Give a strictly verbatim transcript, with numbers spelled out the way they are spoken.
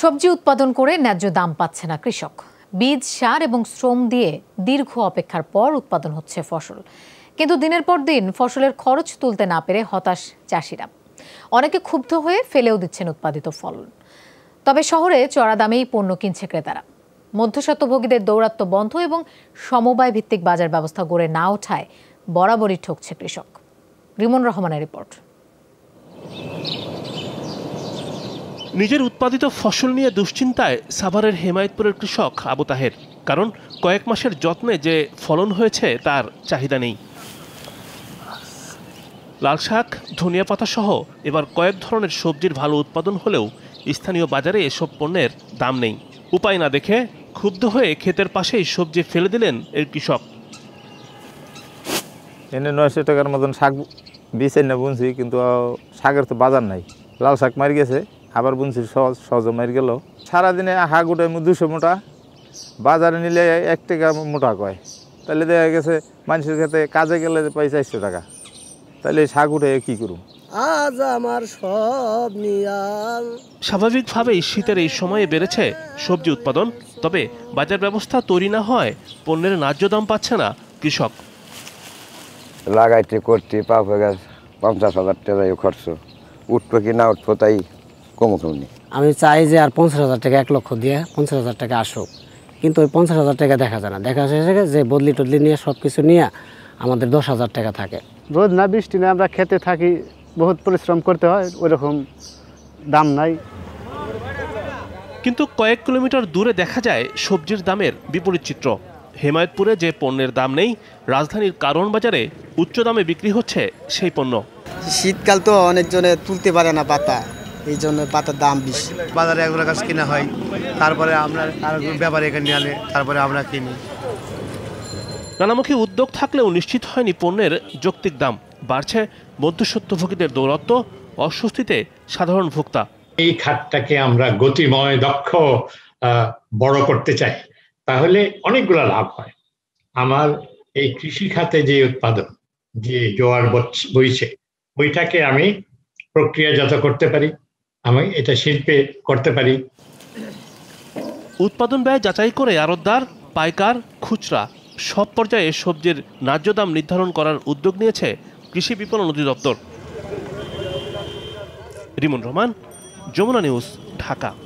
সবজি উৎপাদন করে ন্যায্য দাম পাচ্ছে না কৃষক। বীজ, সার এবং শ্রম দিয়ে দীর্ঘ অপেক্ষার পর উৎপাদন হচ্ছে ফসল, কিন্তু দিনের পর দিন ফসলের খরচ তুলতে না পেরে হতাশ চাষিরা। অনেকে ক্ষুব্ধ হয়ে ফেলেও দিচ্ছেন উৎপাদিত ফলন। তবে শহরে চড়া দামেই পণ্য কিনছে ক্রেতারা। মধ্যস্বত্বভোগীদের দৌরাত্ম্য বন্ধ এবং সমবায় ভিত্তিক বাজার ব্যবস্থা গড়ে না ওঠায় বরাবরই ঠকছে কৃষক। রিমন রহমানের রিপোর্ট। নিজের উৎপাদিত ফসল নিয়ে দুশ্চিন্তায় সাভারের হেমায়েতপুরের কৃষক আবু তাহের। কারণ কয়েক মাসের যত্নে যে ফলন হয়েছে তার চাহিদা নেই। লাল শাক, ধনিয়া পাতা সহ এবার কয়েক ধরনের সবজির ভালো উৎপাদন হলেও স্থানীয় বাজারে এসব পণ্যের দাম নেই। উপায় না দেখে ক্ষুব্ধ হয়ে ক্ষেতের পাশেই সবজি ফেলে দিলেন এই কৃষক। এনে নয়শো টাকার মতন শাক বীজ এনে বুনছি, কিন্তু শাকের তো বাজার নাই। লাল শাক মারি গেছে, আবার বুনছি সহজ মারি গেল। সারাদিনে হাঁক গোটায় দুশো মোটা, বাজারে নিলে এক টাকা মোটা কয়। তাহলে দেখা গেছে মানুষের ক্ষেত্রে কাজে গেলে পাই চারশো টাকা, তাহলে শাক উঠে কী করুন। আজ আমার সব নিয়াল। স্বাভাবিকভাবেই শীতের এই সময়ে বেড়েছে সবজি উৎপাদন। তবে বাজার ব্যবস্থা তৈরি না হয় পণ্যের ন্যায্য দাম পাচ্ছে না কৃষক। লাগাইতে করতে পাপ হয়ে গেছে, পঞ্চাশ হাজার টাকা খরচ। উঠবো কি না উঠবো তাই কমো কমনি। আমি চাই যে আর পঞ্চাশ হাজার টাকা এক লক্ষ দিয়ে পঞ্চাশ হাজার টাকা আসুক, কিন্তু ওই পঞ্চাশ হাজার টাকা দেখা যায় না। দেখা শেষে যে বদলি টদলি নিয়ে সব কিছু নিয়ে আমাদের দশ হাজার টাকা থাকে। রোদ না বৃষ্টি না আমরা খেতে থাকি, বহুত পরিশ্রম করতে হয়, ওইরকম দাম নাই। কিন্তু কয়েক কিলোমিটার দূরে দেখা যায় সবজির দামের বিপরীত চিত্র। হেমায়েতপুরে যে পণ্যের দাম নেই, রাজধানীর কারণ বাজারে উচ্চ দামে বিক্রি হচ্ছে সেই পণ্য। শীতকাল তো অনেকজনে তুলতে পারে না পাতা, এই জন্য পাতার দাম বেশি। বাজারে একগুলো গাছ কেনা হয়, তারপরে আমরা ব্যাপারে এখানে আনে, তারপরে আমরা কিনি। নানামুখী উদ্যোগ থাকলেও নিশ্চিত হয়নি পণ্যের যৌক্তিক দাম। বাড়ছে মধ্যস্বত্বভোগীদের দৌরাত্ম্য, অস্বস্তিতে সাধারণ ভোক্তা। এই খাতটাকে আমরা গতিময়, দক্ষ, বড় করতে চাই, তাহলে অনেকগুলো লাভ হয়। আমার এই কৃষি খাতে যে উৎপাদন, যে জোয়ার বইছে, ওইটাকে আমি প্রক্রিয়াজাত করতে পারি, আমি এটা শিল্পে করতে পারি। উৎপাদন ব্যয় যাচাই করে আড়তদার, পাইকার, খুচরা সব পর্যায়ে সবজির ন্যায্য দাম নির্ধারণ করার উদ্যোগ নিয়েছে কৃষি বিপণন অধিদপ্তর। রিমন রহমান, যমুনা নিউজ, ঢাকা।